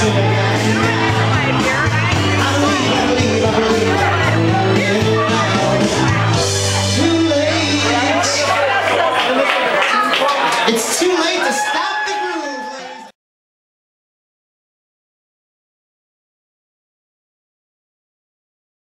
Too late.